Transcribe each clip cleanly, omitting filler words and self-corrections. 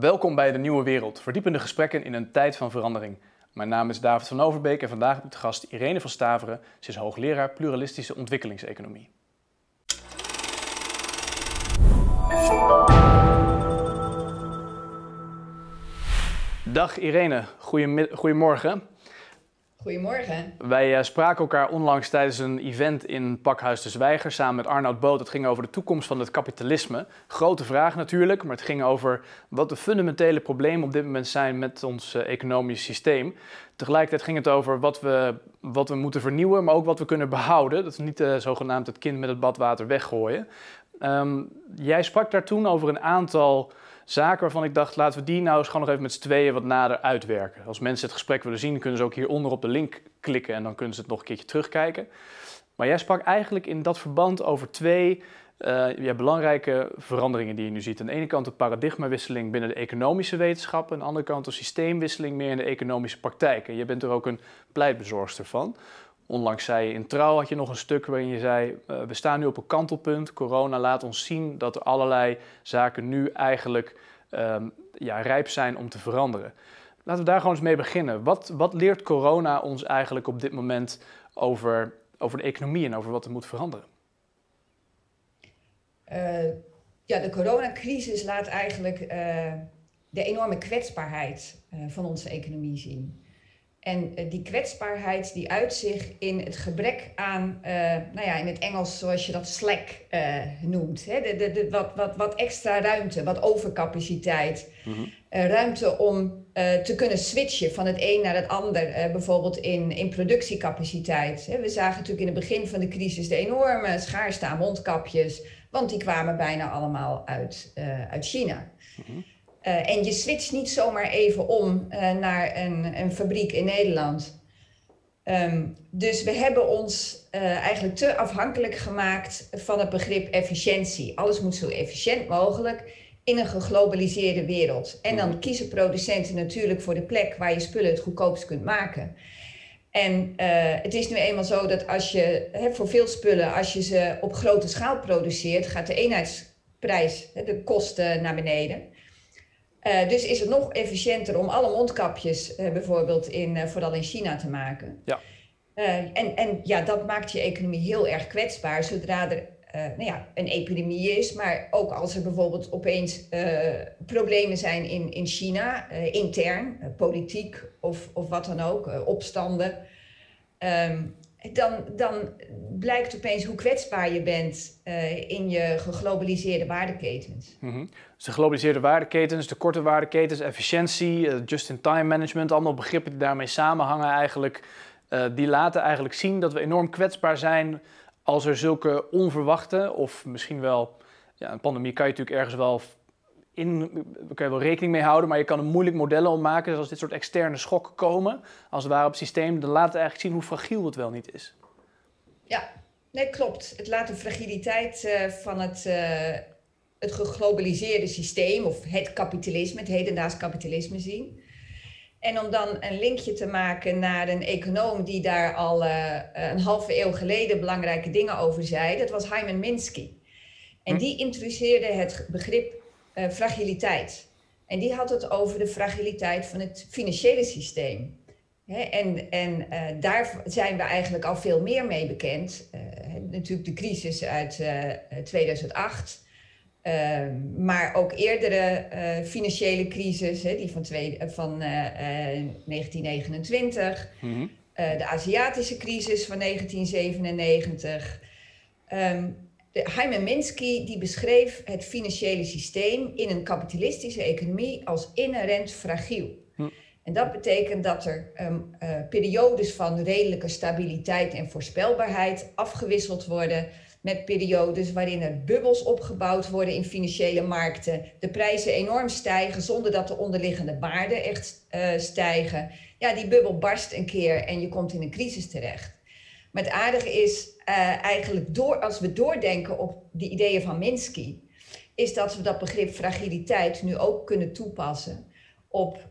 Welkom bij De Nieuwe Wereld, verdiepende gesprekken in een tijd van verandering. Mijn naam is David van Overbeek en vandaag heb ik de gast Irene van Staveren. Ze is hoogleraar pluralistische ontwikkelingseconomie. Dag Irene, goedemorgen. Goedemorgen. Wij spraken elkaar onlangs tijdens een event in Pakhuis de Zwijger samen met Arnoud Boot. Het ging over de toekomst van het kapitalisme. Grote vraag natuurlijk, maar het ging over wat de fundamentele problemen op dit moment zijn met ons economisch systeem. Tegelijkertijd ging het over wat we moeten vernieuwen, maar ook wat we kunnen behouden. Dat is niet zogenaamd het kind met het badwater weggooien. Jij sprak daar toen over een aantal zaken waarvan ik dacht, laten we die nou eens gewoon nog even met z'n tweeën wat nader uitwerken. Als mensen het gesprek willen zien, kunnen ze ook hieronder op de link klikken en dan kunnen ze het nog een keertje terugkijken. Maar jij sprak eigenlijk in dat verband over twee belangrijke veranderingen die je nu ziet. Aan de ene kant een paradigmawisseling binnen de economische wetenschappen, aan de andere kant een systeemwisseling meer in de economische praktijk. En je bent er ook een pleitbezorgster van. Onlangs zei je in Trouw, had je nog een stuk waarin je zei, we staan nu op een kantelpunt. Corona laat ons zien dat er allerlei zaken nu eigenlijk rijp zijn om te veranderen. Laten we daar gewoon eens mee beginnen. Wat leert corona ons eigenlijk op dit moment over de economie en over wat er moet veranderen? De coronacrisis laat eigenlijk de enorme kwetsbaarheid van onze economie zien. En die kwetsbaarheid die uit zich in het gebrek aan, in het Engels zoals je dat slack noemt. Hè? Wat extra ruimte, wat overcapaciteit. Mm-hmm. Ruimte om te kunnen switchen van het een naar het ander. Bijvoorbeeld in productiecapaciteit. Hè? We zagen natuurlijk in het begin van de crisis de enorme schaarste aan mondkapjes. Want die kwamen bijna allemaal uit China. Mm-hmm. En je switcht niet zomaar even om naar een fabriek in Nederland. Dus we hebben ons eigenlijk te afhankelijk gemaakt van het begrip efficiëntie. Alles moet zo efficiënt mogelijk in een geglobaliseerde wereld. En dan kiezen producenten natuurlijk voor de plek waar je spullen het goedkoopst kunt maken. En het is nu eenmaal zo dat voor veel spullen, als je ze op grote schaal produceert, gaat de eenheidsprijs, de kosten, naar beneden. Dus is het nog efficiënter om alle mondkapjes bijvoorbeeld vooral in China te maken. Ja. Dat maakt je economie heel erg kwetsbaar zodra er een epidemie is. Maar ook als er bijvoorbeeld opeens problemen zijn in China, intern, politiek of wat dan ook, opstanden. Dan blijkt opeens hoe kwetsbaar je bent in je geglobaliseerde waardeketens. Mm-hmm. Dus de geglobaliseerde waardeketens, de korte waardeketens, efficiëntie, just-in-time management, allemaal begrippen die daarmee samenhangen eigenlijk. Die laten eigenlijk zien dat we enorm kwetsbaar zijn als er zulke onverwachte, of misschien wel, een pandemie kan je natuurlijk ergens wel kan je wel rekening mee houden, maar je kan er moeilijk modellen om maken. Dus als dit soort externe schokken komen, als het ware op het systeem, dan laat het eigenlijk zien hoe fragiel het wel niet is. Ja, nee, klopt. Het laat de fragiliteit van het geglobaliseerde systeem, of het kapitalisme, het hedendaags kapitalisme zien. En om dan een linkje te maken naar een econoom die daar al een halve eeuw geleden belangrijke dingen over zei, dat was Hyman Minsky. En die introduceerde het begrip fragiliteit. En die had het over de fragiliteit van het financiële systeem. Hè? Daar zijn we eigenlijk al veel meer mee bekend. Natuurlijk de crisis uit 2008. Maar ook eerdere financiële crisis, die van 1929. Mm-hmm. De Aziatische crisis van 1997. Hyman Minsky die beschreef het financiële systeem in een kapitalistische economie als inherent fragiel. En dat betekent dat er periodes van redelijke stabiliteit en voorspelbaarheid afgewisseld worden met periodes waarin er bubbels opgebouwd worden in financiële markten. De prijzen enorm stijgen zonder dat de onderliggende waarden echt stijgen. Ja, die bubbel barst een keer en je komt in een crisis terecht. Maar het aardige is eigenlijk, als we doordenken op de ideeën van Minsky, is dat we dat begrip fragiliteit nu ook kunnen toepassen op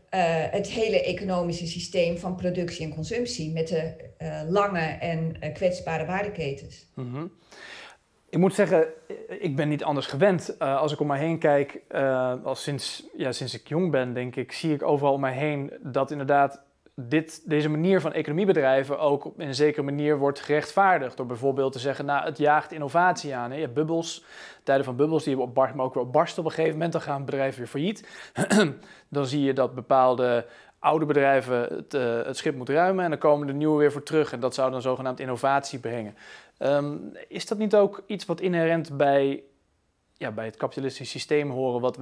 het hele economische systeem van productie en consumptie met de lange en kwetsbare waardeketens. Mm-hmm. Ik moet zeggen, ik ben niet anders gewend. Als ik om mij heen kijk, sinds ik jong ben, denk ik, zie ik overal om mij heen dat inderdaad deze manier van economie bedrijven ook op een zekere manier wordt gerechtvaardigd. Door bijvoorbeeld te zeggen, nou, het jaagt innovatie aan. Hè? Je hebt bubbels, tijden van bubbels, die maar ook weer opbarsten op een gegeven moment. Dan gaan bedrijven weer failliet. Dan zie je dat bepaalde oude bedrijven het schip moeten ruimen en dan komen de nieuwe weer voor terug. En dat zou dan zogenaamd innovatie brengen. Is dat niet ook iets wat inherent bij het kapitalistische systeem horen, wat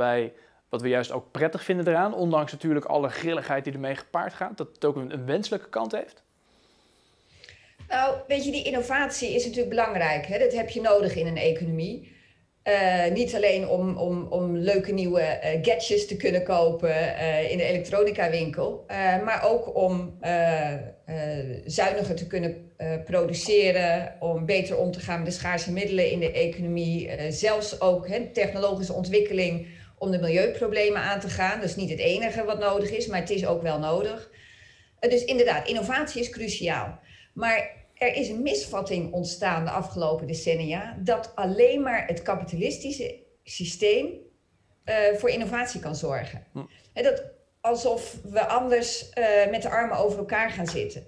we juist ook prettig vinden eraan, ondanks natuurlijk alle grilligheid die ermee gepaard gaat, dat het ook een wenselijke kant heeft? Nou, weet je, die innovatie is natuurlijk belangrijk. Hè? Dat heb je nodig in een economie. Niet alleen om leuke nieuwe gadgets te kunnen kopen in de elektronica-winkel, maar ook om zuiniger te kunnen produceren, om beter om te gaan met de schaarse middelen in de economie. Zelfs ook technologische ontwikkeling om de milieuproblemen aan te gaan. Dat is niet het enige wat nodig is, maar het is ook wel nodig. Dus inderdaad, innovatie is cruciaal. Maar er is een misvatting ontstaan de afgelopen decennia dat alleen maar het kapitalistische systeem voor innovatie kan zorgen. En dat alsof we anders met de armen over elkaar gaan zitten.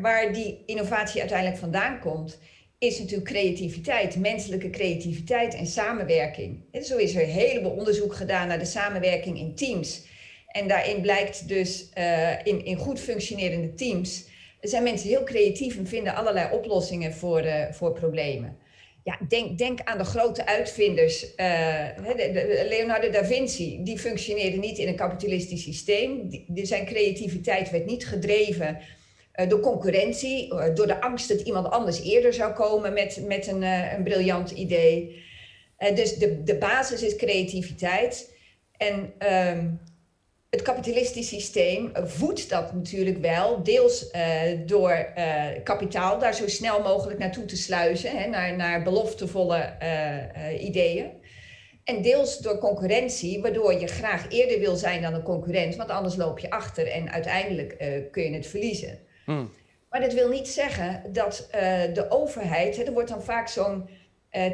Waar die innovatie uiteindelijk vandaan komt, is natuurlijk creativiteit, menselijke creativiteit en samenwerking. En zo is er een heleboel onderzoek gedaan naar de samenwerking in teams. En daarin blijkt dus in goed functionerende teams zijn mensen heel creatief en vinden allerlei oplossingen voor problemen. Ja, denk aan de grote uitvinders. Leonardo da Vinci, die functioneerde niet in een kapitalistisch systeem. Zijn creativiteit werd niet gedreven door concurrentie, door de angst dat iemand anders eerder zou komen met een briljant idee. Dus de basis is creativiteit. En het kapitalistisch systeem voedt dat natuurlijk wel, deels door kapitaal daar zo snel mogelijk naartoe te sluizen, naar beloftevolle ideeën. En deels door concurrentie, waardoor je graag eerder wil zijn dan een concurrent, want anders loop je achter en uiteindelijk kun je het verliezen. Hmm. Maar dat wil niet zeggen dat de overheid, er wordt dan vaak zo'n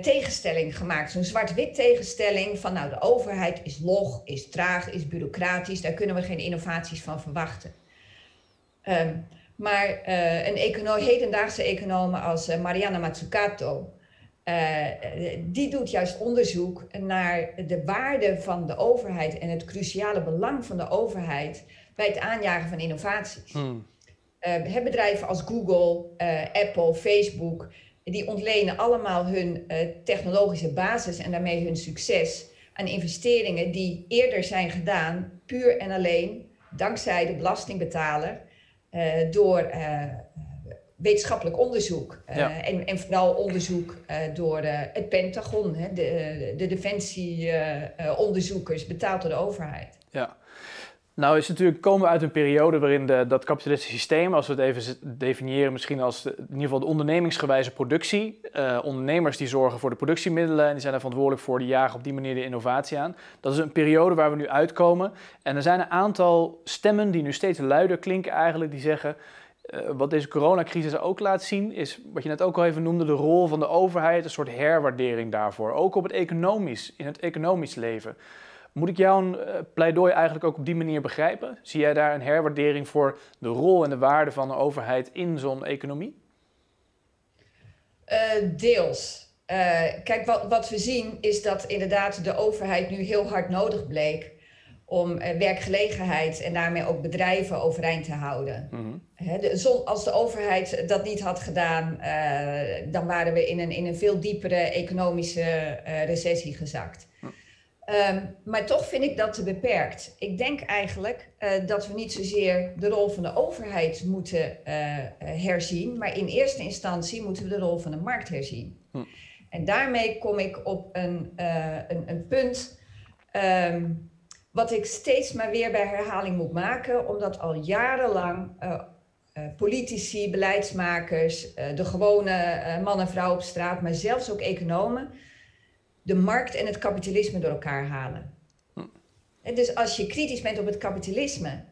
tegenstelling gemaakt. Zo'n zwart-wit tegenstelling van nou, de overheid is log, is traag, is bureaucratisch. Daar kunnen we geen innovaties van verwachten. Hedendaagse economen als Mariana Mazzucato, die doet juist onderzoek naar de waarde van de overheid en het cruciale belang van de overheid bij het aanjagen van innovaties. Bedrijven als Google, Apple, Facebook, die ontlenen allemaal hun technologische basis en daarmee hun succes aan investeringen die eerder zijn gedaan, puur en alleen dankzij de belastingbetaler, door wetenschappelijk onderzoek. En vooral onderzoek door het Pentagon, de defensieonderzoekers, betaald door de overheid. Ja. Nou is natuurlijk, komen we uit een periode waarin dat kapitalistische systeem, als we het even definiëren misschien als in ieder geval de ondernemingsgewijze productie. Ondernemers die zorgen voor de productiemiddelen en die zijn daar verantwoordelijk voor, die jagen op die manier de innovatie aan. Dat is een periode waar we nu uitkomen. En er zijn een aantal stemmen die nu steeds luider klinken eigenlijk, die zeggen, wat deze coronacrisis ook laat zien, is wat je net ook al even noemde, de rol van de overheid, een soort herwaardering daarvoor. Ook op het economisch, in het economisch leven. Moet ik jouw pleidooi eigenlijk ook op die manier begrijpen? Zie jij daar een herwaardering voor de rol en de waarde van de overheid in zo'n economie? Deels. Kijk, wat we zien is dat inderdaad de overheid nu heel hard nodig bleek om werkgelegenheid en daarmee ook bedrijven overeind te houden. Mm-hmm. Als de overheid dat niet had gedaan, dan waren we in een veel diepere economische recessie gezakt. Mm. Maar toch vind ik dat te beperkt. Ik denk eigenlijk dat we niet zozeer de rol van de overheid moeten herzien, maar in eerste instantie moeten we de rol van de markt herzien. Hm. En daarmee kom ik op een punt wat ik steeds maar weer bij herhaling moet maken, omdat al jarenlang politici, beleidsmakers, de gewone man en vrouw op straat, maar zelfs ook economen, de markt en het kapitalisme door elkaar halen. En dus als je kritisch bent op het kapitalisme,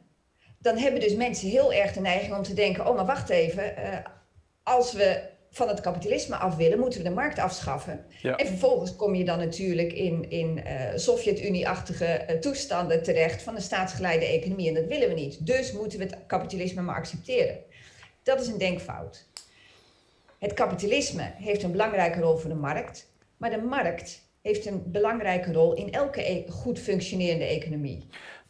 dan hebben dus mensen heel erg de neiging om te denken, oh maar wacht even, als we van het kapitalisme af willen, moeten we de markt afschaffen. Ja. En vervolgens kom je dan natuurlijk in Sovjet-Unie-achtige toestanden terecht van een staatsgeleide economie. En dat willen we niet. Dus moeten we het kapitalisme maar accepteren. Dat is een denkfout. Het kapitalisme heeft een belangrijke rol voor de markt. Maar de markt heeft een belangrijke rol in elke goed functionerende economie.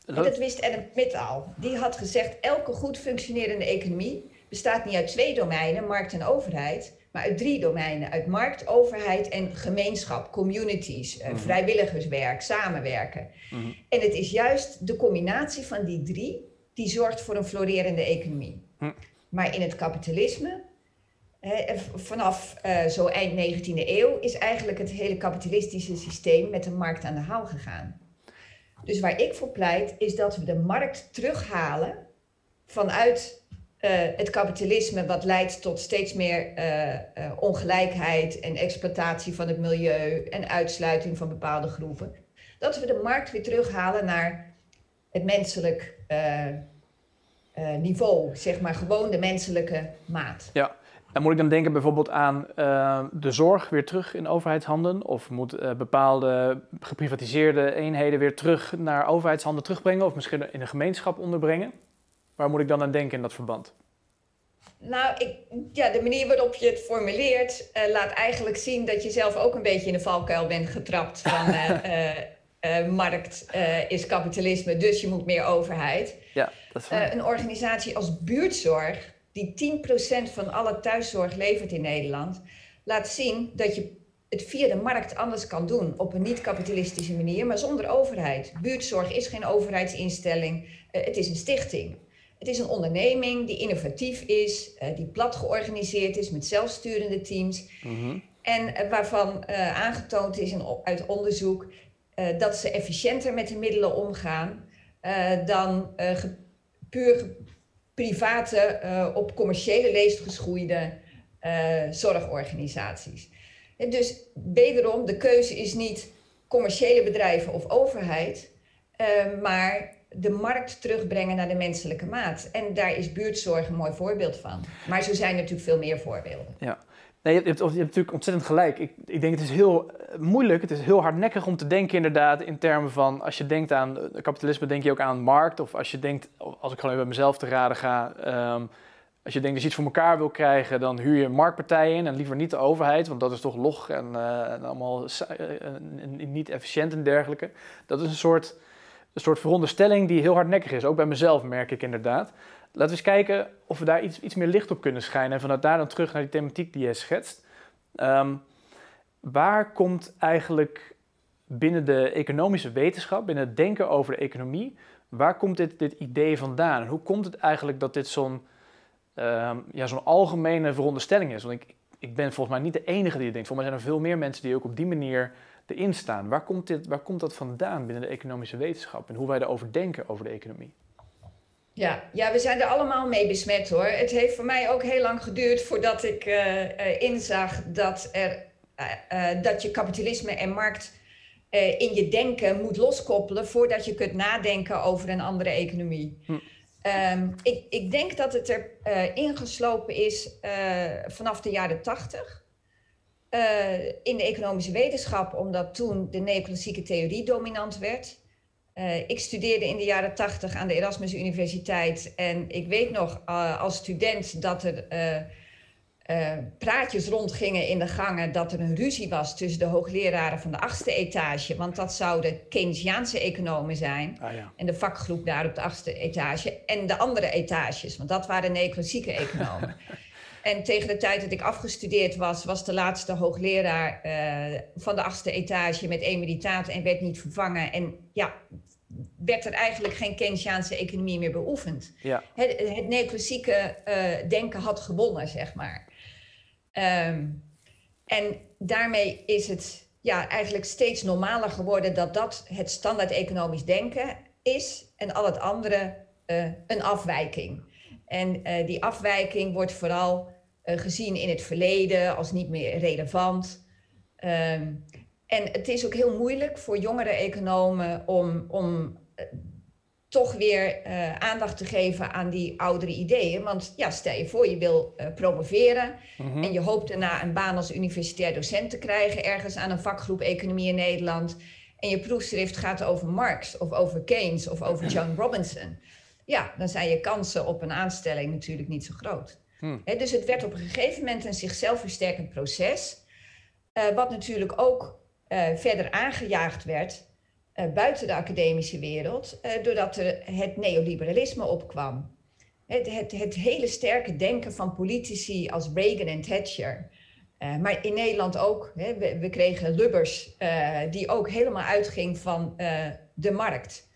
En dat wist Adam Smith al. Die had gezegd, elke goed functionerende economie bestaat niet uit 2 domeinen, markt en overheid, maar uit 3 domeinen. Uit markt, overheid en gemeenschap, communities, vrijwilligerswerk, samenwerken. En het is juist de combinatie van die 3 die zorgt voor een florerende economie. Maar in het kapitalisme, vanaf zo eind 19e eeuw, is eigenlijk het hele kapitalistische systeem met de markt aan de haal gegaan. Dus waar ik voor pleit is dat we de markt terughalen vanuit het kapitalisme, wat leidt tot steeds meer ongelijkheid en exploitatie van het milieu en uitsluiting van bepaalde groepen. Dat we de markt weer terughalen naar het menselijk niveau, zeg maar gewoon de menselijke maat. Ja. En moet ik dan denken bijvoorbeeld aan de zorg weer terug in overheidshanden? Of moet bepaalde geprivatiseerde eenheden weer terug naar overheidshanden terugbrengen? Of misschien in een gemeenschap onderbrengen? Waar moet ik dan aan denken in dat verband? Nou, de manier waarop je het formuleert laat eigenlijk zien dat je zelf ook een beetje in de valkuil bent getrapt van markt is kapitalisme, dus je moet meer overheid. Ja, dat is een organisatie als Buurtzorg, die 10% van alle thuiszorg levert in Nederland, laat zien dat je het via de markt anders kan doen, op een niet-kapitalistische manier, maar zonder overheid. Buurtzorg is geen overheidsinstelling, het is een stichting. Het is een onderneming die innovatief is, die plat georganiseerd is met zelfsturende teams. En waarvan aangetoond is uit onderzoek dat ze efficiënter met de middelen omgaan dan private, op commerciële leest geschoeide zorgorganisaties. En dus wederom, de keuze is niet commerciële bedrijven of overheid, maar de markt terugbrengen naar de menselijke maat. En daar is Buurtzorg een mooi voorbeeld van. Maar zo zijn er natuurlijk veel meer voorbeelden. Ja. Nee, je hebt natuurlijk ontzettend gelijk. Ik denk het is heel moeilijk, het is heel hardnekkig om te denken inderdaad in termen van, als je denkt aan kapitalisme denk je ook aan markt. Of als je denkt, als ik gewoon even bij mezelf te raden ga, als je denkt dat je iets voor elkaar wil krijgen, dan huur je marktpartijen in en liever niet de overheid. Want dat is toch log en allemaal niet efficiënt en dergelijke. Dat is een soort veronderstelling die heel hardnekkig is. Ook bij mezelf merk ik inderdaad. Laten we eens kijken of we daar iets meer licht op kunnen schijnen. En vanuit daar dan terug naar die thematiek die jij schetst. Waar komt eigenlijk binnen de economische wetenschap, binnen het denken over de economie, waar komt dit idee vandaan? En hoe komt het eigenlijk dat dit zo'n algemene veronderstelling is? Want ik ben volgens mij niet de enige die het denkt. Volgens mij zijn er veel meer mensen die ook op die manier erin staan. Waar komt dat vandaan binnen de economische wetenschap? En hoe wij erover denken over de economie? Ja, we zijn er allemaal mee besmet hoor. Het heeft voor mij ook heel lang geduurd voordat ik inzag dat je kapitalisme en markt in je denken moet loskoppelen voordat je kunt nadenken over een andere economie. Ik denk dat het er ingeslopen is vanaf de jaren 80 in de economische wetenschap, omdat toen de neoklassieke theorie dominant werd. Ik studeerde in de jaren 80 aan de Erasmus Universiteit en ik weet nog als student dat er praatjes rondgingen in de gangen dat er een ruzie was tussen de hoogleraren van de 8e etage, want dat zouden Keynesiaanse economen zijn en de vakgroep daar op de 8e etage en de andere etages, want dat waren neoclassieke economen. En tegen de tijd dat ik afgestudeerd was, was de laatste hoogleraar van de 8e etage met emeritaat en werd niet vervangen. En ja, werd er eigenlijk geen Keynesiaanse economie meer beoefend. Ja. Het neoclassieke denken had gewonnen, zeg maar. En daarmee is het eigenlijk steeds normaler geworden dat dat het standaard economisch denken is en al het andere een afwijking. En die afwijking wordt vooral gezien in het verleden als niet meer relevant. En het is ook heel moeilijk voor jongere economen om toch weer aandacht te geven aan die oudere ideeën. Want ja, stel je voor, je wil promoveren... Mm-hmm. en je hoopt daarna een baan als universitair docent te krijgen... ergens aan een vakgroep Economie in Nederland... en je proefschrift gaat over Marx of over Keynes of over John Robinson... ja, dan zijn je kansen op een aanstelling natuurlijk niet zo groot. Hmm. He, dus het werd op een gegeven moment een zichzelf versterkend proces... wat natuurlijk ook verder aangejaagd werd... buiten de academische wereld, doordat er het neoliberalisme opkwam. Het hele sterke denken van politici als Reagan en Thatcher. Maar in Nederland ook. We kregen Lubbers, die ook helemaal uitging van de markt.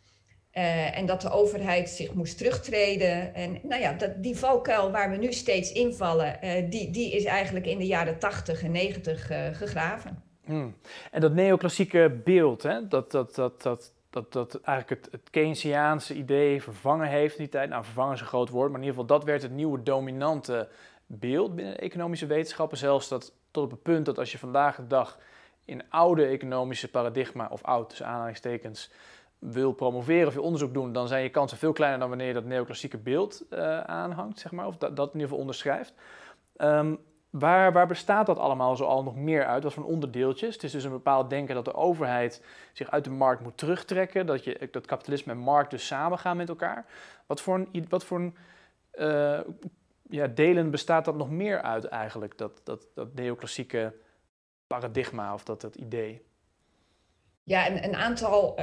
En dat de overheid zich moest terugtreden. En nou ja, die valkuil waar we nu steeds invallen, die is eigenlijk in de jaren 80 en 90 gegraven. Hmm. En dat neoclassieke beeld, hè? Dat eigenlijk het Keynesiaanse idee vervangen heeft in die tijd. Nou, vervangen is een groot woord, maar in ieder geval dat werd het nieuwe dominante beeld binnen de economische wetenschappen. Zelfs dat tot op het punt dat als je vandaag de dag in oude economische paradigma, of oud tussen aanhalingstekens, wil promoveren of je onderzoek doen, dan zijn je kansen veel kleiner dan wanneer je dat neoclassieke beeld aanhangt, zeg maar, of dat in ieder geval onderschrijft. Waar bestaat dat allemaal zo al nog meer uit? Wat voor onderdeeltjes? Het is dus een bepaald denken dat de overheid zich uit de markt moet terugtrekken. Dat kapitalisme en markt dus samengaan met elkaar. Wat voor delen bestaat dat nog meer uit eigenlijk? Dat neoclassieke paradigma of dat idee? Ja, een aantal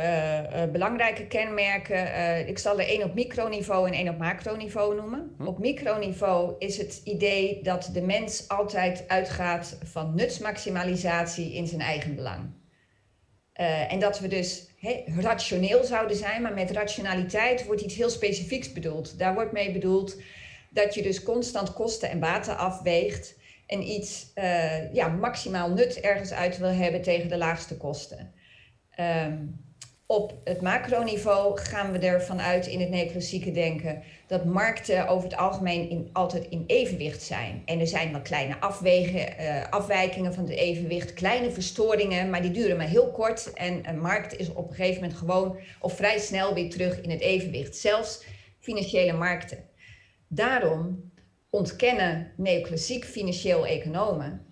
belangrijke kenmerken. Ik zal er één op microniveau en één op macroniveau noemen. Op microniveau is het idee dat de mens altijd uitgaat van nutsmaximalisatie in zijn eigen belang. En dat we dus rationeel zouden zijn, maar met rationaliteit wordt iets heel specifieks bedoeld. Daar wordt mee bedoeld dat je dus constant kosten en baten afweegt en iets maximaal nut ergens uit wil hebben tegen de laagste kosten. Op het macroniveau gaan we ervan uit in het neoclassieke denken dat markten over het algemeen altijd in evenwicht zijn. En er zijn wel kleine afwijkingen van het evenwicht, kleine verstoringen, maar die duren maar heel kort. En een markt is op een gegeven moment gewoon of vrij snel weer terug in het evenwicht. Zelfs financiële markten. Daarom ontkennen neoclassiek financieel economen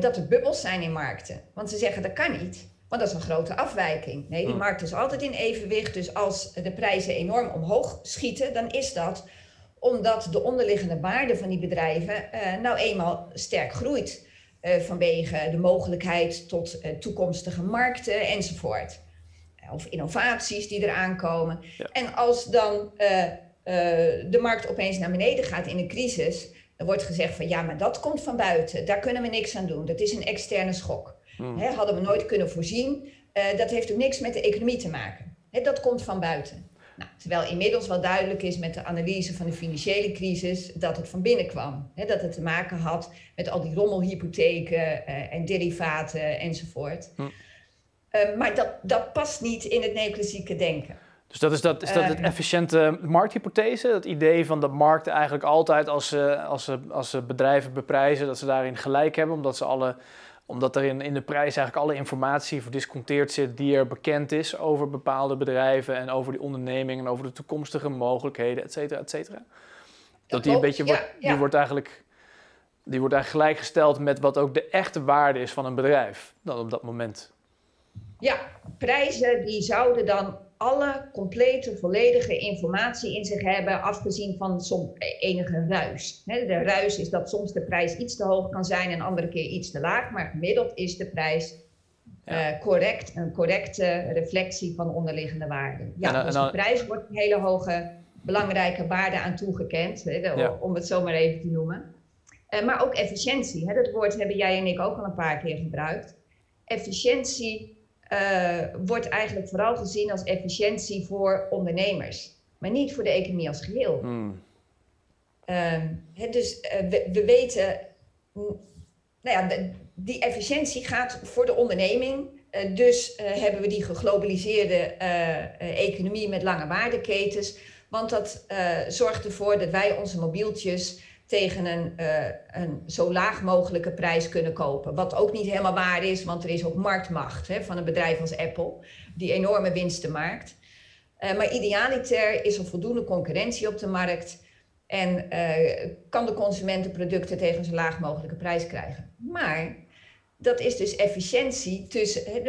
dat er bubbels zijn in markten. Want ze zeggen dat kan niet. Want dat is een grote afwijking. Nee, die markt is altijd in evenwicht. Dus als de prijzen enorm omhoog schieten, dan is dat omdat de onderliggende waarde van die bedrijven nou eenmaal sterk groeit. Vanwege de mogelijkheid tot toekomstige markten enzovoort. Of innovaties die eraan komen. Ja. En als dan de markt opeens naar beneden gaat in een crisis, dan wordt gezegd van ja, maar dat komt van buiten. Daar kunnen we niks aan doen. Dat is een externe schok. Hadden we nooit kunnen voorzien. Dat heeft ook niks met de economie te maken. Dat komt van buiten. Nou, terwijl inmiddels wel duidelijk is met de analyse van de financiële crisis dat het van binnen kwam. Dat het te maken had met al die rommelhypotheken en derivaten enzovoort. Maar dat past niet in het neoclassieke denken. Dus is dat het efficiënte markthypothese? Dat idee van dat markten eigenlijk altijd als ze bedrijven beprijzen, dat ze daarin gelijk hebben, omdat er in de prijs eigenlijk alle informatie verdisconteerd zit die er bekend is over bepaalde bedrijven en over die ondernemingen en over de toekomstige mogelijkheden, et cetera, et cetera. Dat die een beetje wordt eigenlijk gelijkgesteld met wat ook de echte waarde is van een bedrijf dan op dat moment. Ja, prijzen die zouden dan alle complete, volledige informatie in zich hebben, afgezien van enige ruis. De ruis is dat soms de prijs iets te hoog kan zijn en andere keer iets te laag, maar gemiddeld is de prijs correct, een correcte reflectie van onderliggende waarden. Ja, dus de prijs wordt een hele hoge, belangrijke waarde aan toegekend, om het zo maar even te noemen. Maar ook efficiëntie, dat woord hebben jij en ik ook al een paar keer gebruikt. Efficiëntie wordt eigenlijk vooral gezien als efficiëntie voor ondernemers, maar niet voor de economie als geheel. We weten, die efficiëntie gaat voor de onderneming. Dus hebben we die geglobaliseerde economie met lange waardeketens. Want dat zorgt ervoor dat wij onze mobieltjes tegen een zo laag mogelijke prijs kunnen kopen. Wat ook niet helemaal waar is, want er is ook marktmacht van een bedrijf als Apple, die enorme winsten maakt. Maar idealiter is er voldoende concurrentie op de markt en kan de consument de producten tegen zo laag mogelijke prijs krijgen. Maar dat is dus efficiëntie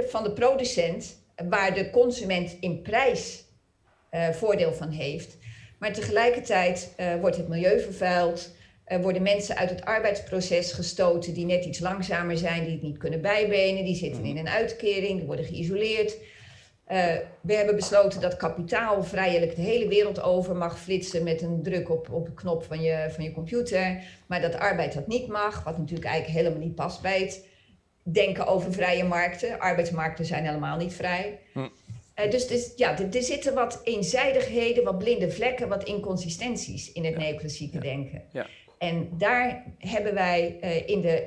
van de producent, waar de consument in prijs voordeel van heeft. Maar tegelijkertijd wordt het milieu vervuild, worden mensen uit het arbeidsproces gestoten die net iets langzamer zijn, die het niet kunnen bijbenen, die zitten in een uitkering, die worden geïsoleerd. We hebben besloten dat kapitaal vrijelijk de hele wereld over mag flitsen met een druk op de knop van je computer. Maar dat arbeid dat niet mag, wat natuurlijk eigenlijk helemaal niet past bij het denken over vrije markten. Arbeidsmarkten zijn helemaal niet vrij. Dus er zitten wat eenzijdigheden, wat blinde vlekken, wat inconsistenties in het neoclassieke denken. Ja. En daar hebben wij in de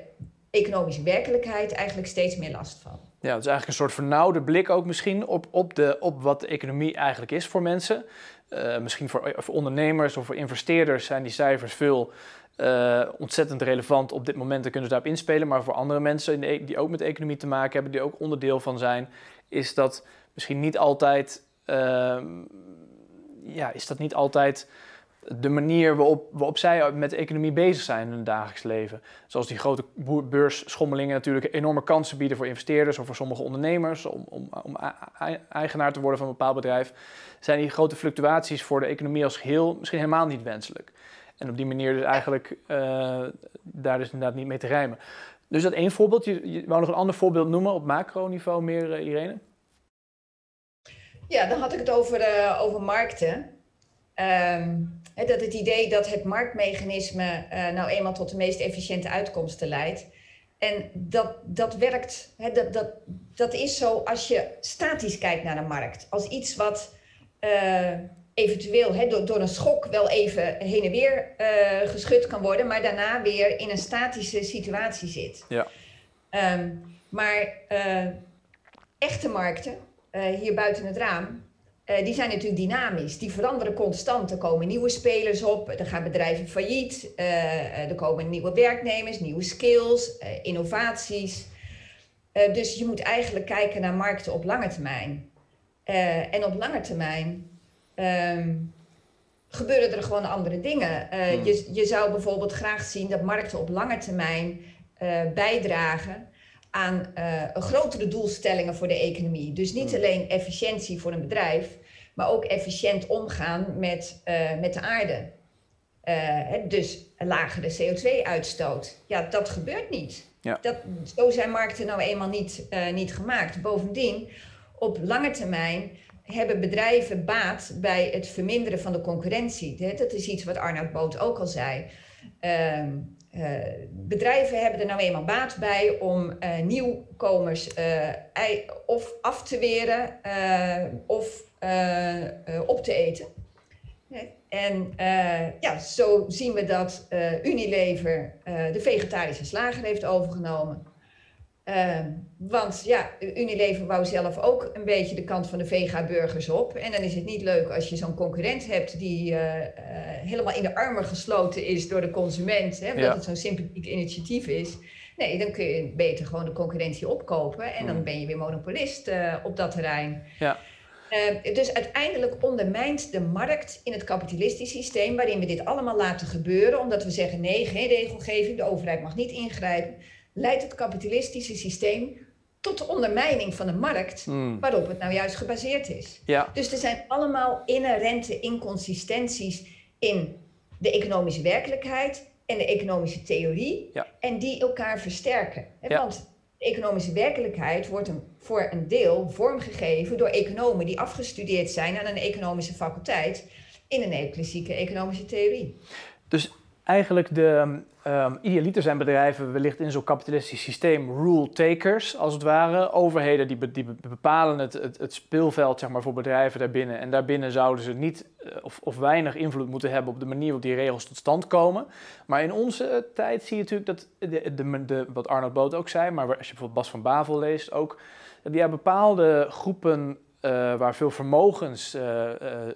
economische werkelijkheid eigenlijk steeds meer last van. Ja, dat is eigenlijk een soort vernauwde blik ook misschien op wat de economie eigenlijk is voor mensen. Misschien voor ondernemers of voor investeerders zijn die cijfers veel ontzettend relevant op dit moment en kunnen ze daarop inspelen. Maar voor andere mensen die ook met de economie te maken hebben, die ook onderdeel van zijn, is dat misschien niet altijd, de manier waarop zij met de economie bezig zijn in hun dagelijks leven. Zoals die grote beursschommelingen natuurlijk enorme kansen bieden voor investeerders of voor sommige ondernemers om eigenaar te worden van een bepaald bedrijf, zijn die grote fluctuaties voor de economie als geheel misschien helemaal niet wenselijk. En op die manier dus eigenlijk daar dus inderdaad niet mee te rijmen. Dus dat één voorbeeld. Je wou nog een ander voorbeeld noemen op macroniveau meer, Irene? Ja, dan had ik het over markten. Dat het idee dat het marktmechanisme nou eenmaal tot de meest efficiënte uitkomsten leidt. En dat werkt, dat is zo als je statisch kijkt naar de markt. Als iets wat eventueel door een schok wel even heen en weer geschud kan worden, maar daarna weer in een statische situatie zit. Ja. Maar echte markten, hier buiten het raam, die zijn natuurlijk dynamisch. Die veranderen constant. Er komen nieuwe spelers op. Er gaan bedrijven failliet. Er komen nieuwe werknemers, nieuwe skills, innovaties. Dus je moet eigenlijk kijken naar markten op lange termijn. En op lange termijn gebeuren er gewoon andere dingen. Je zou bijvoorbeeld graag zien dat markten op lange termijn bijdragen aan grotere doelstellingen voor de economie. Dus niet alleen efficiëntie voor een bedrijf, maar ook efficiënt omgaan met de aarde. Dus een lagere CO2-uitstoot. Ja, dat gebeurt niet. Ja. Zo zijn markten nou eenmaal niet gemaakt. Bovendien, op lange termijn hebben bedrijven baat bij het verminderen van de concurrentie. Dat is iets wat Arnoud Boot ook al zei. Bedrijven hebben er nou eenmaal baat bij om nieuwkomers of af te weren of op te eten. En zo zien we dat Unilever de vegetarische slager heeft overgenomen. Want ja, Unilever wou zelf ook een beetje de kant van de vega-burgers op. En dan is het niet leuk als je zo'n concurrent hebt die helemaal in de armen gesloten is door de consument. Hè, omdat het zo'n sympathiek initiatief is. Nee, dan kun je beter gewoon de concurrentie opkopen. En dan ben je weer monopolist op dat terrein. Ja. Dus uiteindelijk ondermijnt de markt in het kapitalistisch systeem, waarin we dit allemaal laten gebeuren. Omdat we zeggen, nee, geen regelgeving, de overheid mag niet ingrijpen. Leidt het kapitalistische systeem tot de ondermijning van de markt waarop het nou juist gebaseerd is. Ja. Dus er zijn allemaal inherente inconsistenties in de economische werkelijkheid en de economische theorie en die elkaar versterken. Want de economische werkelijkheid wordt voor een deel vormgegeven door economen die afgestudeerd zijn aan een economische faculteit in een neoclassieke economische theorie. Dus eigenlijk idealiter zijn bedrijven wellicht in zo'n kapitalistisch systeem rule takers, als het ware. Overheden die bepalen het speelveld, zeg maar, voor bedrijven daarbinnen. En daarbinnen zouden ze niet of weinig invloed moeten hebben op de manier waarop die regels tot stand komen. Maar in onze tijd zie je natuurlijk dat, wat Arnoud Boot ook zei, maar als je bijvoorbeeld Bas van Bavel leest ook, dat bepaalde groepen waar veel vermogens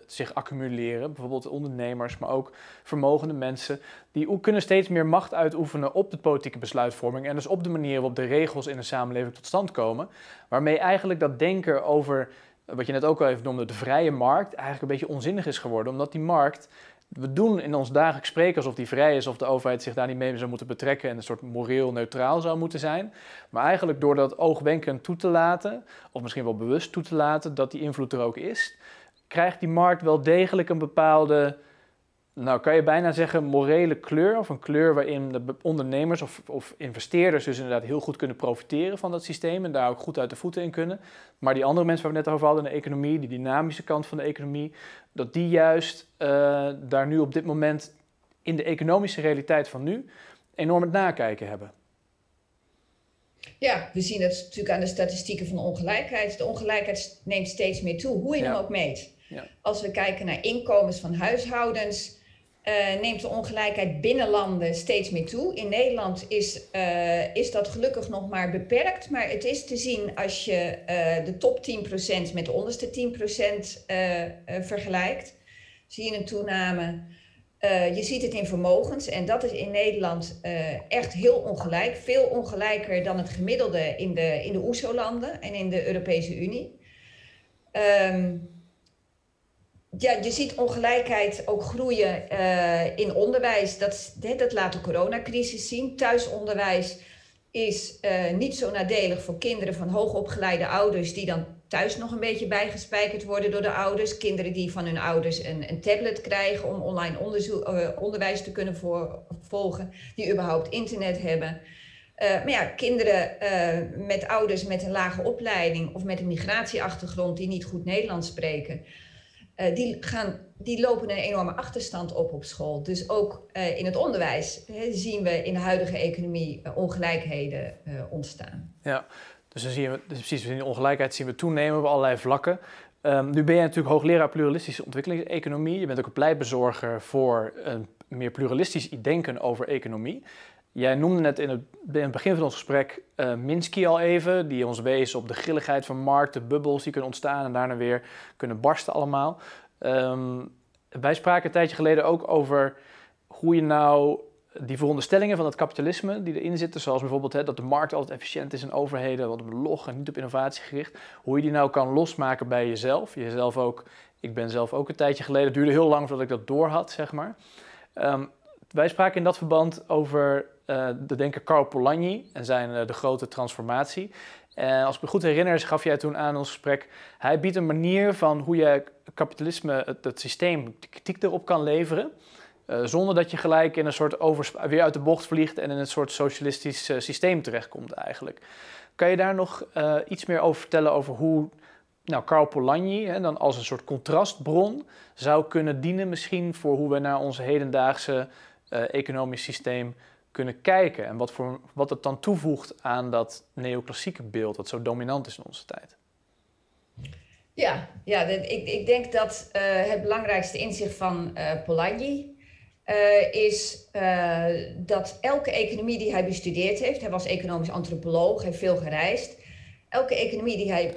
zich accumuleren, bijvoorbeeld ondernemers, maar ook vermogende mensen, die kunnen steeds meer macht uitoefenen op de politieke besluitvorming en dus op de manier waarop de regels in de samenleving tot stand komen, waarmee eigenlijk dat denken over wat je net ook al even noemde, de vrije markt, eigenlijk een beetje onzinnig is geworden. Omdat die markt, we doen in ons dagelijks spreken alsof die vrij is, of de overheid zich daar niet mee zou moeten betrekken en een soort moreel neutraal zou moeten zijn. Maar eigenlijk door dat oogwenkend toe te laten, of misschien wel bewust toe te laten, dat die invloed er ook is, krijgt die markt wel degelijk een bepaalde, nou kan je bijna zeggen, morele kleur, of een kleur waarin de ondernemers of investeerders dus inderdaad heel goed kunnen profiteren van dat systeem en daar ook goed uit de voeten in kunnen. Maar die andere mensen waar we net over hadden, de economie, die dynamische kant van de economie, dat die juist daar nu op dit moment in de economische realiteit van nu enorm het nakijken hebben. Ja, we zien het natuurlijk aan de statistieken van de ongelijkheid. De ongelijkheid neemt steeds meer toe, hoe je hem ook meet. Ja. Als we kijken naar inkomens van huishoudens, neemt de ongelijkheid binnen landen steeds meer toe. In Nederland is dat gelukkig nog maar beperkt. Maar het is te zien als je de top 10% met de onderste 10% vergelijkt. Zie je een toename. Je ziet het in vermogens. En dat is in Nederland echt heel ongelijk. Veel ongelijker dan het gemiddelde in de OESO-landen en in de Europese Unie. Ja, je ziet ongelijkheid ook groeien in onderwijs. Dat laat de coronacrisis zien. Thuisonderwijs is niet zo nadelig voor kinderen van hoogopgeleide ouders, die dan thuis nog een beetje bijgespijkerd worden door de ouders. Kinderen die van hun ouders een tablet krijgen om online onderwijs te kunnen volgen. Die überhaupt internet hebben. Maar ja, kinderen met ouders met een lage opleiding of met een migratieachtergrond die niet goed Nederlands spreken, die lopen een enorme achterstand op school. Dus ook in het onderwijs zien we in de huidige economie ongelijkheden ontstaan. Ja, dus dan zien we, die ongelijkheid zien we toenemen op allerlei vlakken. Nu ben je natuurlijk hoogleraar pluralistische ontwikkelingseconomie. Je bent ook een pleitbezorger voor een meer pluralistisch denken over economie. Jij noemde net in het begin van ons gesprek Minsky al even, die ons wees op de grilligheid van markten, bubbels die kunnen ontstaan en daarna weer kunnen barsten allemaal. Wij spraken een tijdje geleden ook over hoe je nou die veronderstellingen van het kapitalisme die erin zitten, zoals bijvoorbeeld dat de markt altijd efficiënt is en overheden, wat op log en niet op innovatie gericht, hoe je die nou kan losmaken bij jezelf. Jezelf ook, ik ben zelf ook een tijdje geleden, het duurde heel lang voordat ik dat door had, zeg maar. Wij spraken in dat verband over de denker Karl Polanyi en zijn De Grote Transformatie. Als ik me goed herinner, gaf jij toen aan ons gesprek, hij biedt een manier van hoe je kapitalisme, het systeem, de kritiek erop kan leveren, zonder dat je gelijk in een soort weer uit de bocht vliegt en in een soort socialistisch systeem terechtkomt eigenlijk. Kan je daar nog iets meer over vertellen over hoe nou, Karl Polanyi dan als een soort contrastbron zou kunnen dienen misschien voor hoe we naar ons hedendaagse economisch systeem kunnen kijken en wat het dan toevoegt aan dat neoclassieke beeld dat zo dominant is in onze tijd? Ja, ik denk dat het belangrijkste inzicht van Polanyi is dat elke economie die hij bestudeerd heeft, hij was economisch antropoloog, heeft veel gereisd, elke economie die hij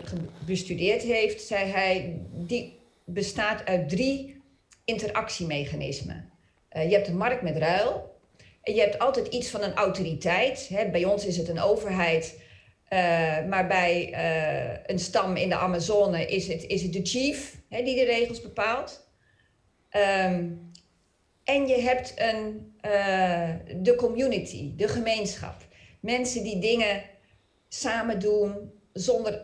bestudeerd heeft, zei hij, die bestaat uit 3 interactiemechanismen. Je hebt de markt met ruil. Je hebt altijd iets van een autoriteit. Bij ons is het een overheid. Maar bij een stam in de Amazone is het de chief die de regels bepaalt. En je hebt de community, de gemeenschap. Mensen die dingen samen doen zonder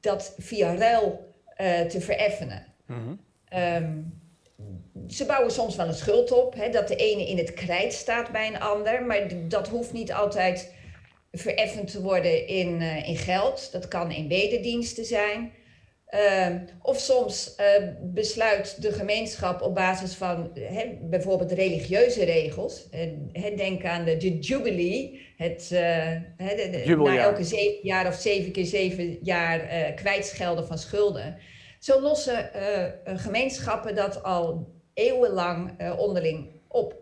dat via ruil te vereffenen. Mm-hmm. Ze bouwen soms wel een schuld op, dat de ene in het krijt staat bij een ander. Maar dat hoeft niet altijd vereffend te worden in geld. Dat kan in wederdiensten zijn. Of soms besluit de gemeenschap op basis van bijvoorbeeld religieuze regels. Denk aan de jubilee. Na elke 7 jaar of 7 keer 7 jaar kwijtschelden van schulden. Zo lossen gemeenschappen dat al eeuwenlang onderling op.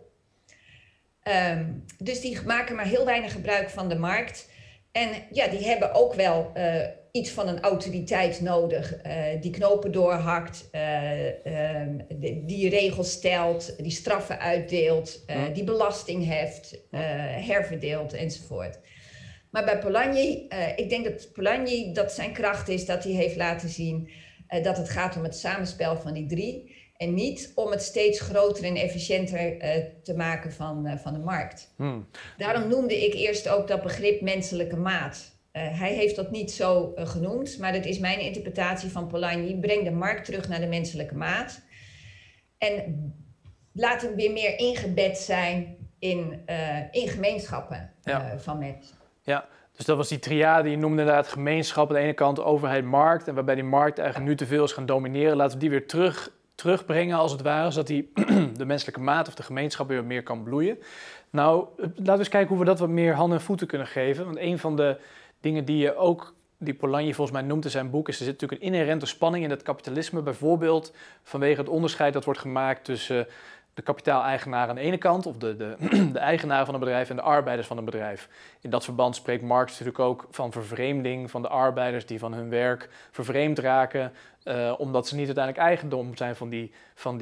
Dus die maken maar heel weinig gebruik van de markt. En ja, die hebben ook wel iets van een autoriteit nodig. Die knopen doorhakt, die regels stelt, die straffen uitdeelt, die belasting heft, herverdeelt enzovoort. Maar bij Polanyi, ik denk dat Polanyi, dat zijn kracht is dat hij heeft laten zien dat het gaat om het samenspel van die drie. En niet om het steeds groter en efficiënter te maken van de markt. Hmm. Daarom noemde ik eerst ook dat begrip menselijke maat. Hij heeft dat niet zo genoemd, maar dat is mijn interpretatie van Polanyi. Breng de markt terug naar de menselijke maat. En laat hem weer meer ingebed zijn in gemeenschappen van mensen. Ja, dus dat was die triade. Je noemde inderdaad gemeenschap aan de ene kant, overheid, markt. En waarbij die markt eigenlijk nu te veel is gaan domineren. Laten we die weer terugbrengen als het ware, zodat die de menselijke maat of de gemeenschap weer meer kan bloeien. Nou, laten we eens kijken hoe we dat wat meer handen en voeten kunnen geven. Want een van de dingen die je ook, die Polanyi volgens mij noemt in zijn boek, is er zit natuurlijk een inherente spanning in het kapitalisme. Bijvoorbeeld vanwege het onderscheid dat wordt gemaakt tussen de kapitaaleigenaar aan de ene kant, of de eigenaar van een bedrijf en de arbeiders van een bedrijf. In dat verband spreekt Marx natuurlijk ook van vervreemding van de arbeiders die van hun werk vervreemd raken, omdat ze niet uiteindelijk eigendom zijn van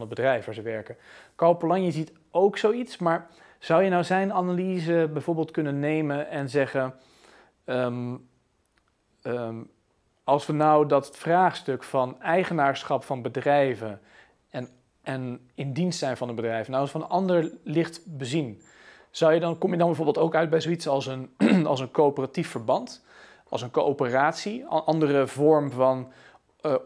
het bedrijf waar ze werken. Karl Polanyi ziet ook zoiets, maar zou je nou zijn analyse bijvoorbeeld kunnen nemen en zeggen, als we nou dat vraagstuk van eigenaarschap van bedrijven en in dienst zijn van een bedrijf nou eens van een ander licht bezien, kom je dan bijvoorbeeld ook uit bij zoiets als een coöperatief verband, als een coöperatie, een andere vorm van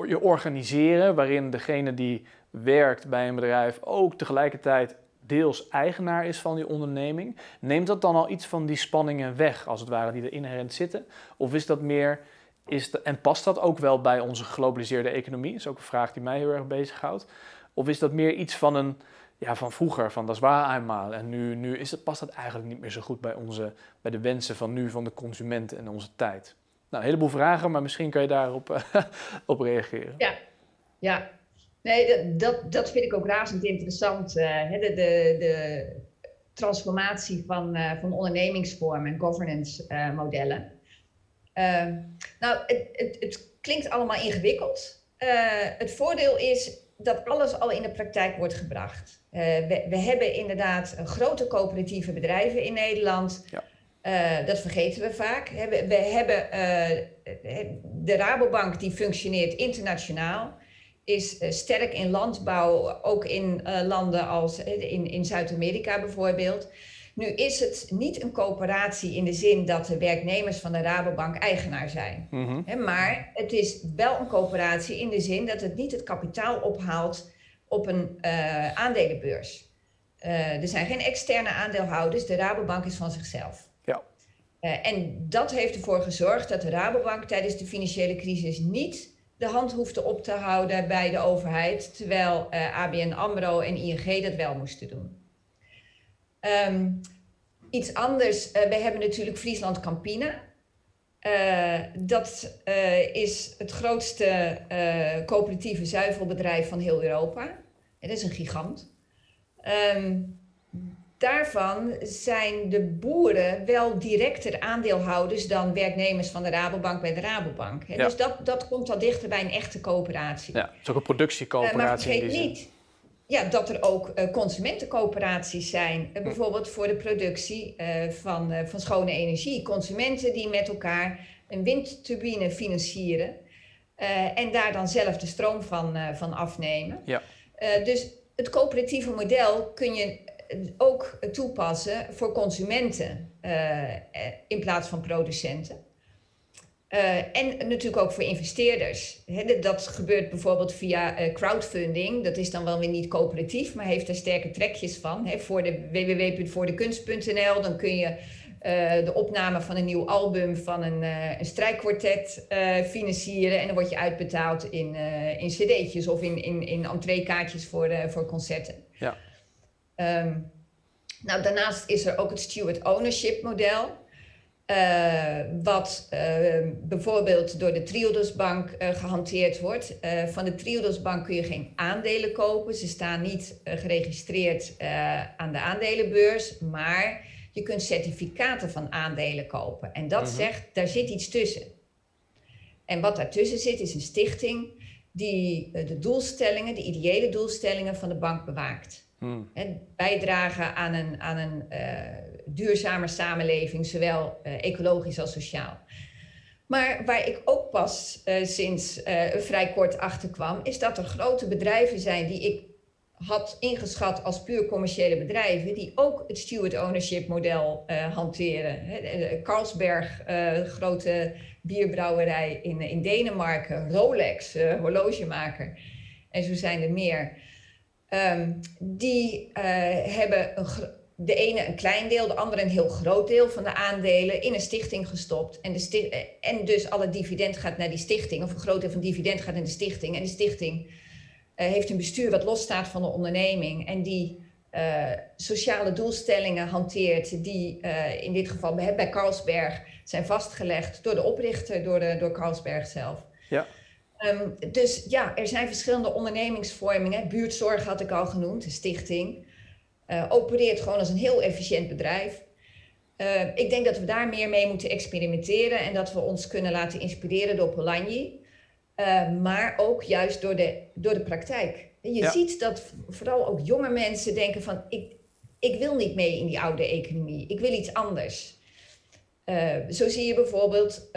je organiseren, waarin degene die werkt bij een bedrijf ook tegelijkertijd deels eigenaar is van die onderneming. Neemt dat dan al iets van die spanningen weg, als het ware, die er inherent zitten? Of is dat meer, en past dat ook wel bij onze geglobaliseerde economie? Dat is ook een vraag die mij heel erg bezighoudt. Of is dat meer iets van van vroeger, van dat is waar eenmaal. En nu past dat eigenlijk niet meer zo goed bij bij de wensen van nu, van de consumenten en onze tijd. Nou, een heleboel vragen, maar misschien kan je daarop op reageren. Ja. Nee, dat vind ik ook razend interessant. De transformatie van ondernemingsvormen en governance modellen. Nou, het klinkt allemaal ingewikkeld. Het voordeel is dat alles al in de praktijk wordt gebracht. We hebben inderdaad grote coöperatieve bedrijven in Nederland. Ja. Dat vergeten we vaak. We hebben de Rabobank, die functioneert internationaal, is sterk in landbouw, ook in landen als in Zuid-Amerika bijvoorbeeld. Nu is het niet een coöperatie in de zin dat de werknemers van de Rabobank eigenaar zijn. Mm-hmm. Maar het is wel een coöperatie in de zin dat het niet het kapitaal ophaalt op een aandelenbeurs. Er zijn geen externe aandeelhouders, de Rabobank is van zichzelf. Ja. En dat heeft ervoor gezorgd dat de Rabobank tijdens de financiële crisis niet de hand hoefde op te houden bij de overheid, terwijl ABN AMRO en ING dat wel moesten doen. Iets anders, we hebben natuurlijk Friesland-Campina. Dat is het grootste coöperatieve zuivelbedrijf van heel Europa. Het is een gigant. Daarvan zijn de boeren wel directer aandeelhouders dan werknemers van de Rabobank bij de Rabobank. Ja. Dus dat komt al dichter bij een echte coöperatie. Ja, het is ook een productiecoöperatie. Maar vergeet niet dat er ook consumentencoöperaties zijn. Bijvoorbeeld voor de productie van schone energie. Consumenten die met elkaar een windturbine financieren en daar dan zelf de stroom van afnemen. Ja. Dus het coöperatieve model kun je ook toepassen voor consumenten in plaats van producenten. En natuurlijk ook voor investeerders. Dat gebeurt bijvoorbeeld via crowdfunding. Dat is dan wel weer niet coöperatief, maar heeft er sterke trekjes van. Voor de www.voordekunst.nl dan kun je de opname van een nieuw album van een strijkkwartet financieren. En dan word je uitbetaald in cd'tjes of in entreekaartjes voor concerten. Ja. Nou, daarnaast is er ook het steward ownership model, wat bijvoorbeeld door de Triodos Bank gehanteerd wordt. Van de Triodos Bank kun je geen aandelen kopen. Ze staan niet geregistreerd aan de aandelenbeurs, maar je kunt certificaten van aandelen kopen. En dat zegt, daar zit iets tussen. En wat daartussen zit is een stichting die de ideële doelstellingen van de bank bewaakt. Bijdragen aan een duurzame samenleving, zowel ecologisch als sociaal. Maar waar ik ook pas sinds vrij kort achter kwam, is dat er grote bedrijven zijn die ik had ingeschat als puur commerciële bedrijven, die ook het steward ownership model hanteren. Carlsberg, grote bierbrouwerij in Denemarken, Rolex, horlogemaker. En zo zijn er meer. Die hebben de ene een klein deel, de andere een heel groot deel van de aandelen in een stichting gestopt. En, dus al het dividend gaat naar die stichting, of een groot deel van het dividend gaat naar de stichting. En de stichting heeft een bestuur wat losstaat van de onderneming en die sociale doelstellingen hanteert die in dit geval bij Carlsberg zijn vastgelegd door de oprichter, door Carlsberg zelf. Ja. Dus ja, er zijn verschillende ondernemingsvormingen. Buurtzorg had ik al genoemd, de stichting. Opereert gewoon als een heel efficiënt bedrijf. Ik denk dat we daar meer mee moeten experimenteren en dat we ons kunnen laten inspireren door Polanyi. Maar ook juist door de praktijk. Je ziet dat vooral ook jonge mensen denken van ik wil niet mee in die oude economie. Ik wil iets anders. Zo zie je bijvoorbeeld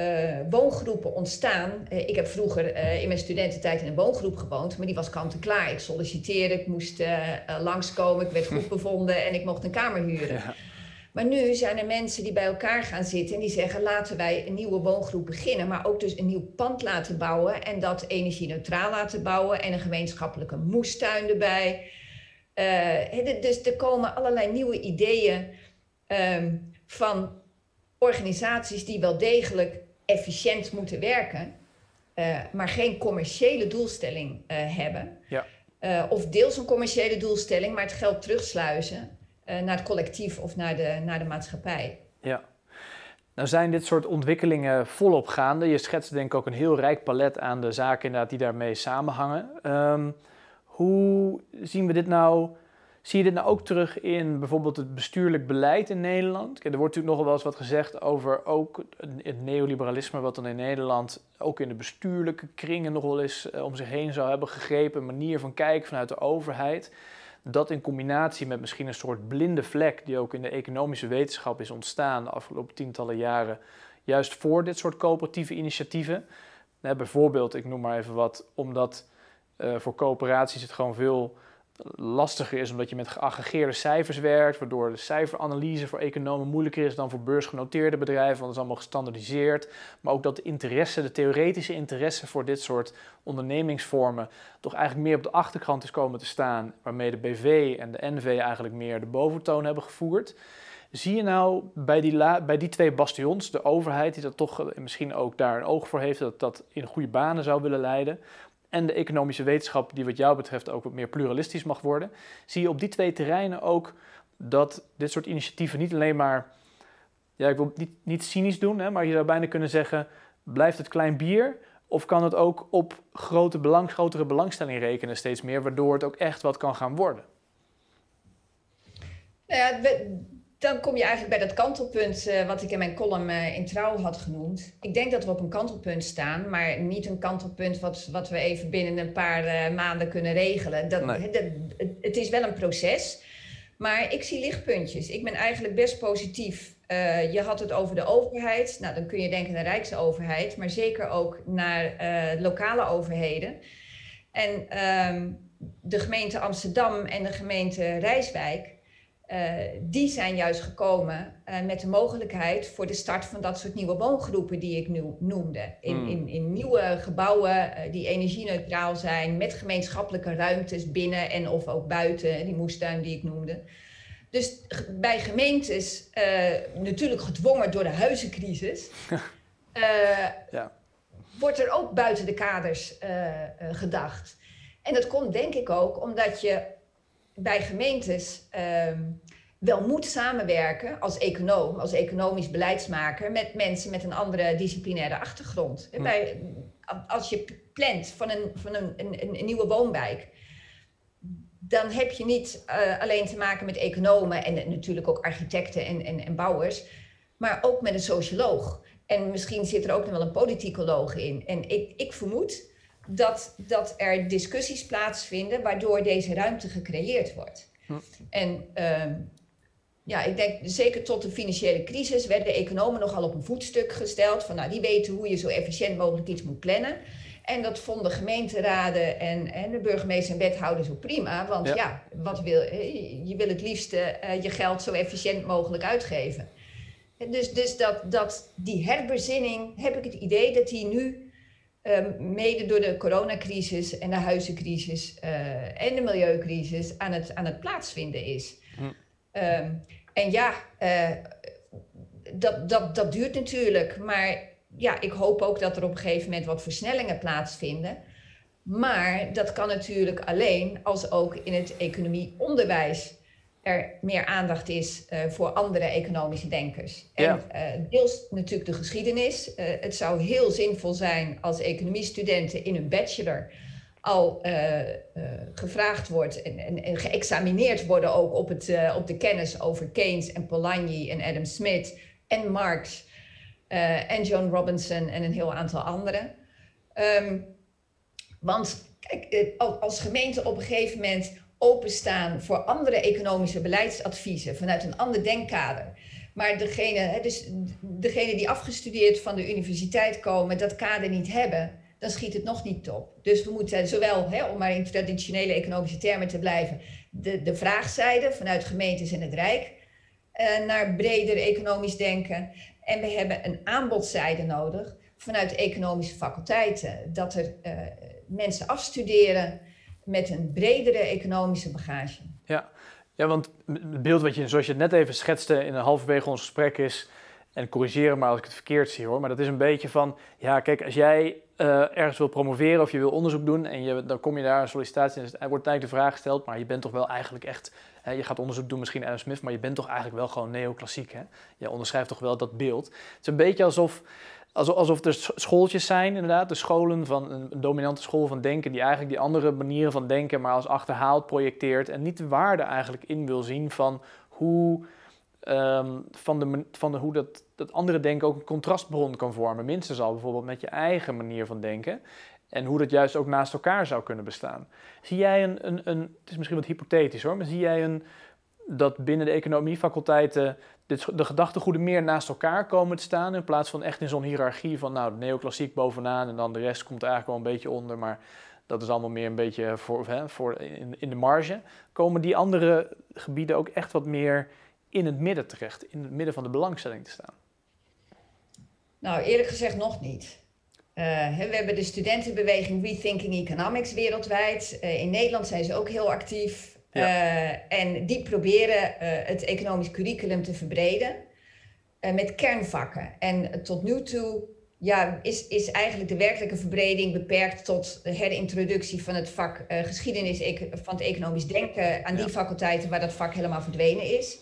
woongroepen ontstaan. Ik heb vroeger in mijn studententijd in een woongroep gewoond, maar die was kant-en-klaar. Ik solliciteerde, ik moest langskomen, ik werd goed bevonden en ik mocht een kamer huren. Ja. Maar nu zijn er mensen die bij elkaar gaan zitten en die zeggen laten wij een nieuwe woongroep beginnen, maar ook dus een nieuw pand laten bouwen en dat energie-neutraal laten bouwen en een gemeenschappelijke moestuin erbij. Dus er komen allerlei nieuwe ideeën van organisaties die wel degelijk efficiënt moeten werken, maar geen commerciële doelstelling hebben. Ja. Of deels een commerciële doelstelling, maar het geld terugsluizen naar het collectief of naar de maatschappij. Ja. Nou zijn dit soort ontwikkelingen volop gaande. Je schetst denk ik ook een heel rijk palet aan de zaken inderdaad die daarmee samenhangen. Hoe zien we dit nou? Zie je dit nou ook terug in bijvoorbeeld het bestuurlijk beleid in Nederland? Kijk, er wordt natuurlijk nogal wel eens wat gezegd over ook het neoliberalisme, wat dan in Nederland ook in de bestuurlijke kringen nog wel eens om zich heen zou hebben gegrepen. Een manier van kijken vanuit de overheid. Dat in combinatie met misschien een soort blinde vlek die ook in de economische wetenschap is ontstaan de afgelopen tientallen jaren, juist voor dit soort coöperatieve initiatieven. Nou, bijvoorbeeld, ik noem maar even wat, omdat voor coöperaties het gewoon veel lastiger is omdat je met geaggregeerde cijfers werkt, waardoor de cijferanalyse voor economen moeilijker is dan voor beursgenoteerde bedrijven, want dat is allemaal gestandardiseerd. Maar ook dat de interesse, de theoretische interesse voor dit soort ondernemingsvormen toch eigenlijk meer op de achterkant is komen te staan, waarmee de BV en de NV eigenlijk meer de boventoon hebben gevoerd. Zie je nou bij die twee bastions, de overheid die dat toch misschien ook daar een oog voor heeft, dat dat in goede banen zou willen leiden, en de economische wetenschap, die wat jou betreft ook wat meer pluralistisch mag worden, zie je op die twee terreinen ook dat dit soort initiatieven niet alleen maar, ja, ik wil het niet cynisch doen, hè, maar je zou bijna kunnen zeggen, blijft het klein bier, of kan het ook op grotere belangstelling rekenen steeds meer, waardoor het ook echt wat kan gaan worden? Nou ja, dan kom je eigenlijk bij dat kantelpunt wat ik in mijn column in Trouw had genoemd. Ik denk dat we op een kantelpunt staan, maar niet een kantelpunt wat we even binnen een paar maanden kunnen regelen. Het is wel een proces, maar ik zie lichtpuntjes. Ik ben eigenlijk best positief. Je had het over de overheid. Nou, dan kun je denken naar de Rijksoverheid, maar zeker ook naar lokale overheden. En de gemeente Amsterdam en de gemeente Rijswijk, die zijn juist gekomen met de mogelijkheid voor de start van dat soort nieuwe woongroepen die ik nu noemde. In nieuwe gebouwen die energie-neutraal zijn, met gemeenschappelijke ruimtes binnen en of ook buiten, die moestuin die ik noemde. Dus bij gemeentes, natuurlijk gedwongen door de huizencrisis, wordt er ook buiten de kaders gedacht. En dat komt denk ik ook omdat je bij gemeentes wel moet samenwerken als econoom, als economisch beleidsmaker, met mensen met een andere disciplinaire achtergrond. Als je plant van een nieuwe woonwijk, dan heb je niet alleen te maken met economen en natuurlijk ook architecten en bouwers, maar ook met een socioloog. En misschien zit er ook nog wel een politicoloog in. En ik vermoed dat er discussies plaatsvinden waardoor deze ruimte gecreëerd wordt. En Ja, ik denk zeker tot de financiële crisis werden economen nogal op een voetstuk gesteld. Van, nou, die weten hoe je zo efficiënt mogelijk iets moet plannen. En dat vonden gemeenteraden en de burgemeester en wethouders ook prima. Want ja, je wil het liefst je geld zo efficiënt mogelijk uitgeven. Dus die herbezinning, heb ik het idee dat die nu mede door de coronacrisis en de huizencrisis en de milieucrisis aan het plaatsvinden is. En ja, dat duurt natuurlijk, maar ja, ik hoop ook dat er op een gegeven moment wat versnellingen plaatsvinden. Maar dat kan natuurlijk alleen als ook in het economie-onderwijs er meer aandacht is voor andere economische denkers. Ja. En deels natuurlijk de geschiedenis. Het zou heel zinvol zijn als economiestudenten in hun bachelor al gevraagd wordt en geëxamineerd worden ook op de kennis over Keynes en Polanyi en Adam Smith en Marx en John Robinson en een heel aantal anderen. Want kijk, als gemeente op een gegeven moment openstaan voor andere economische beleidsadviezen vanuit een ander denkkader. Maar degene die afgestudeerd van de universiteit komen, dat kader niet hebben, dan schiet het nog niet op. Dus we moeten zowel, om maar in traditionele economische termen te blijven, de vraagzijde vanuit gemeentes en het Rijk naar breder economisch denken. En we hebben een aanbodzijde nodig vanuit economische faculteiten. Dat er mensen afstuderen met een bredere economische bagage. Ja. Ja, want het beeld zoals je het net even schetste in een halverwege ons gesprek is, en corrigeren maar als ik het verkeerd zie hoor, maar dat is een beetje van, ja kijk, als jij ergens wil promoveren of je wil onderzoek doen en dan kom je daar een sollicitatie en er wordt eigenlijk de vraag gesteld, maar je bent toch wel eigenlijk echt, hè, je gaat onderzoek doen misschien Adam Smith, maar je bent toch eigenlijk wel gewoon neoklassiek, hè? Je onderschrijft toch wel dat beeld. Het is een beetje alsof er schooltjes zijn inderdaad, de scholen van een dominante school van denken die eigenlijk die andere manieren van denken maar als achterhaald projecteert en niet de waarde eigenlijk in wil zien van hoe hoe dat andere denken ook een contrastbron kan vormen. Minstens al bijvoorbeeld met je eigen manier van denken. En hoe dat juist ook naast elkaar zou kunnen bestaan. Zie jij het is misschien wat hypothetisch hoor, maar zie jij dat binnen de economiefaculteiten de gedachtegoeden meer naast elkaar komen te staan in plaats van echt in zo'n hiërarchie van nou, neoklassiek bovenaan en dan de rest komt eigenlijk wel een beetje onder, maar dat is allemaal meer een beetje voor in de marge. Komen die andere gebieden ook echt wat meer in het midden terecht, in het midden van de belangstelling te staan? Nou, eerlijk gezegd nog niet. We hebben de studentenbeweging Rethinking Economics wereldwijd. In Nederland zijn ze ook heel actief. Ja. En die proberen het economisch curriculum te verbreden met kernvakken. En tot nu toe is eigenlijk de werkelijke verbreding beperkt tot de herintroductie van het vak geschiedenis van het economisch denken aan die faculteiten waar dat vak helemaal verdwenen is.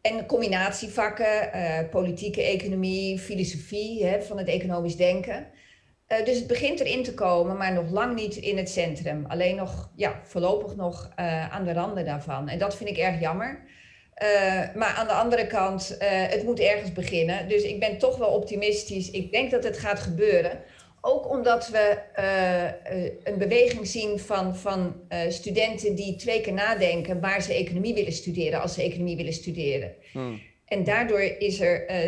En combinatievakken, politieke economie, filosofie van het economisch denken. Dus het begint erin te komen, maar nog lang niet in het centrum. Alleen nog, voorlopig nog aan de randen daarvan. En dat vind ik erg jammer. Maar aan de andere kant, het moet ergens beginnen. Dus ik ben toch wel optimistisch. Ik denk dat het gaat gebeuren. Ook omdat we een beweging zien van studenten die 2 keer nadenken waar ze economie willen studeren als ze economie willen studeren. En daardoor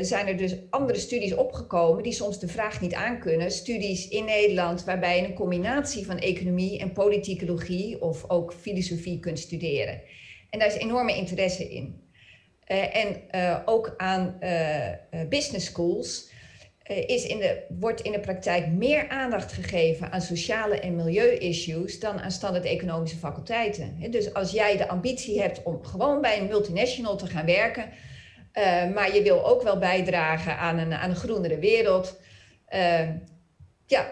zijn er dus andere studies opgekomen die soms de vraag niet aankunnen. Studies in Nederland waarbij je een combinatie van economie en politicologie of ook filosofie kunt studeren. En daar is enorme interesse in. En ook aan business schools wordt in de praktijk meer aandacht gegeven aan sociale en milieu-issues dan aan standaard economische faculteiten. Dus als jij de ambitie hebt om gewoon bij een multinational te gaan werken, maar je wil ook wel bijdragen aan een groenere wereld,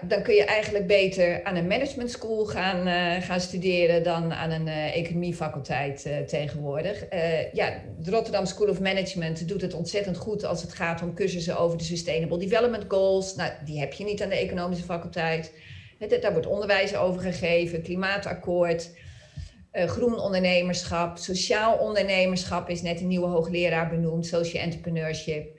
dan kun je eigenlijk beter aan een management school gaan studeren dan aan een economiefaculteit tegenwoordig. De Rotterdam School of Management doet het ontzettend goed als het gaat om cursussen over de Sustainable Development Goals. Nou, die heb je niet aan de economische faculteit. Daar wordt onderwijs over gegeven, klimaatakkoord, groen ondernemerschap, sociaal ondernemerschap is net een nieuwe hoogleraar benoemd, social entrepreneurship.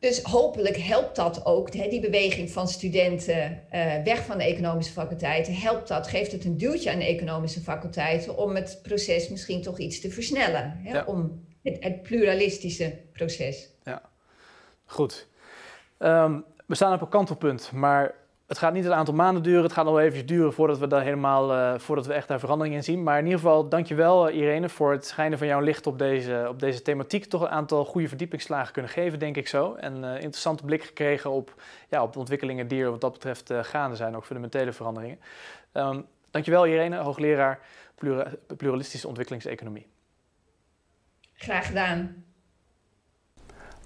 Dus hopelijk helpt dat ook, die beweging van studenten weg van de economische faculteiten, helpt dat, geeft het een duwtje aan de economische faculteiten om het proces misschien toch iets te versnellen. Hè? Ja. Om het pluralistische proces. Ja, goed. We staan op een kantelpunt, maar het gaat niet een aantal maanden duren. Het gaat nog wel eventjes duren voordat we daar helemaal, voordat we echt daar verandering in zien. Maar in ieder geval, dankjewel Irene voor het schijnen van jouw licht op deze thematiek. Toch een aantal goede verdiepingsslagen kunnen geven, denk ik zo. En interessante blik gekregen op de ontwikkelingen die er wat dat betreft gaande zijn. Ook fundamentele veranderingen. Dankjewel Irene, hoogleraar pluralistische ontwikkelingseconomie. Graag gedaan.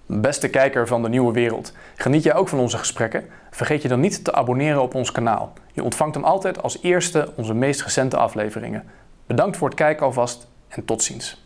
Beste kijker van De Nieuwe Wereld, geniet jij ook van onze gesprekken? Vergeet je dan niet te abonneren op ons kanaal. Je ontvangt hem altijd als eerste onze meest recente afleveringen. Bedankt voor het kijken alvast en tot ziens.